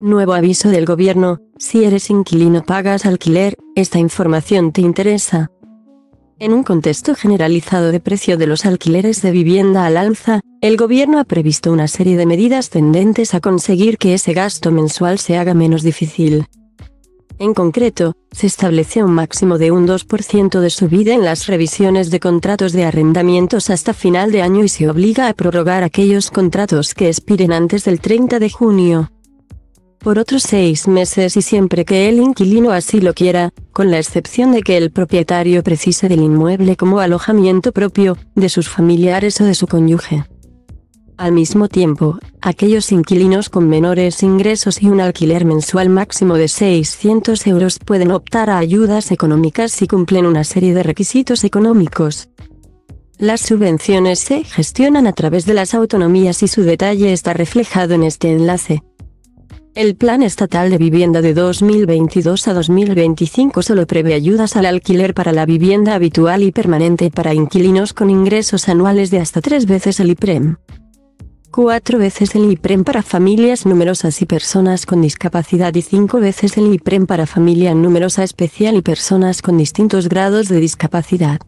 Nuevo aviso del gobierno, si eres inquilino pagas alquiler, esta información te interesa. En un contexto generalizado de precio de los alquileres de vivienda al alza, el gobierno ha previsto una serie de medidas tendentes a conseguir que ese gasto mensual se haga menos difícil. En concreto, se establece un máximo de un 2% de subida en las revisiones de contratos de arrendamientos hasta final de año y se obliga a prorrogar aquellos contratos que expiren antes del 30 de junio. Por otros 6 meses y siempre que el inquilino así lo quiera, con la excepción de que el propietario precise del inmueble como alojamiento propio, de sus familiares o de su cónyuge. Al mismo tiempo, aquellos inquilinos con menores ingresos y un alquiler mensual máximo de 600 € pueden optar a ayudas económicas si cumplen una serie de requisitos económicos. Las subvenciones se gestionan a través de las autonomías y su detalle está reflejado en este enlace. El Plan Estatal de Vivienda de 2022 a 2025 solo prevé ayudas al alquiler para la vivienda habitual y permanente para inquilinos con ingresos anuales de hasta 3 veces el IPREM, 4 veces el IPREM para familias numerosas y personas con discapacidad y 5 veces el IPREM para familia numerosa especial y personas con distintos grados de discapacidad.